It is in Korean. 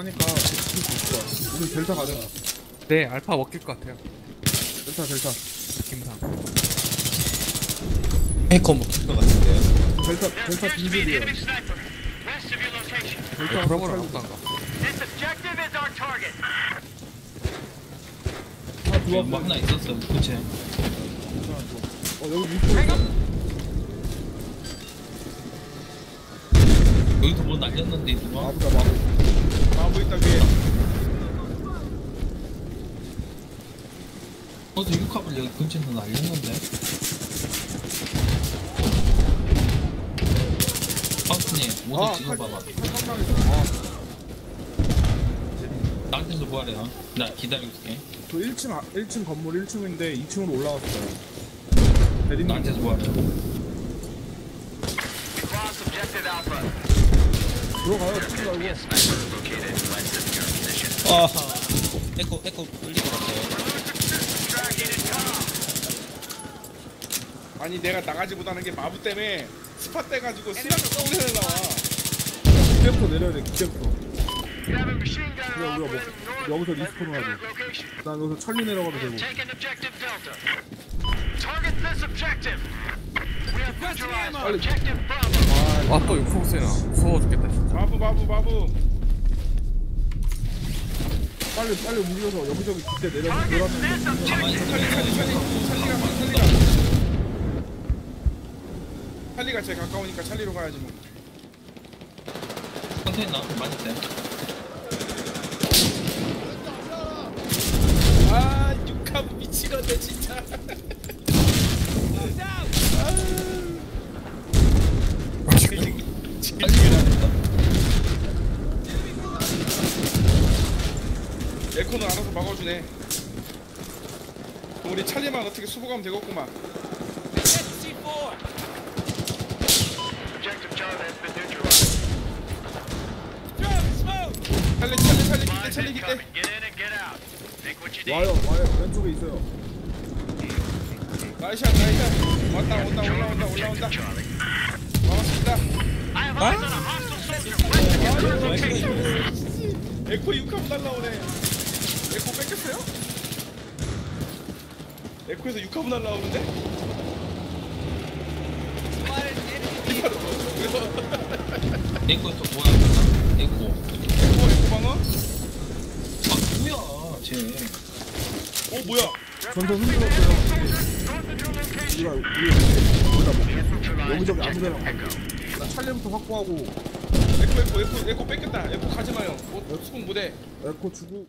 하니까 우리 델타 가자. 네, 알파 먹힐 것 같아요. 델타 김상 에이컨 먹힐 것 같은데요. 델타 빈집이에요. 델타 브라보를 아무도 안 가. 뭐 하나 있었어, 그치? 여기 밑에 여기서 뭐 날렸는데 있어? 마부 있다 위에. 어제 유캅을 여기 근처에서 날렸는데. 박스님 오늘 지금 봐봐. 나한테서 뭐하래요? 나 기다리고 있을게. 저 1층 건물 1층인데 2층으로 올라왔어요. 나한테서 뭐하래요? 들어가요. 아, 에코 돌리고 왔어요. 아니 내가 나가지 못하는 게 마부 때문에 스팟 돼가지고 시간을 썩으려 나와. 기대포 내려야 돼. 기대포. 그래 우리가 뭐 여기서 리스폰을 하지. 난 여기서 천리 내려가도 되고. 아, 또 육성 세나. 무서워 죽겠다 진짜. 마부. 빨리 움직여서 여기저기 기대 내려서 돌아가면 돼. 찰리가 제일 가까우니까 찰리로 가야지 뭐. 컨테이너 많이 돼. 아, 육하부 미치겠네 진짜. 에코는 알아서 막아주네. 우리 찰리만 어떻게 수복하면 되겠구만. 찰리 기대. 와요 왼쪽에 있어요. 나이샷 온다. 막았습니다. 에코 6칸 날라오네. 에코 뺏겼어요? 에코에서 6칸 날라오는데? 에코 또 뭐야? 에코 방어? 아 뭐야 쟤. 뭐야? 전선 흔들었어요. 우리가 여기저기 아무데나 찰리부터 확보하고. 에코 뺏겼다. 에코 가지마요. 수공 못해. 에코 주고.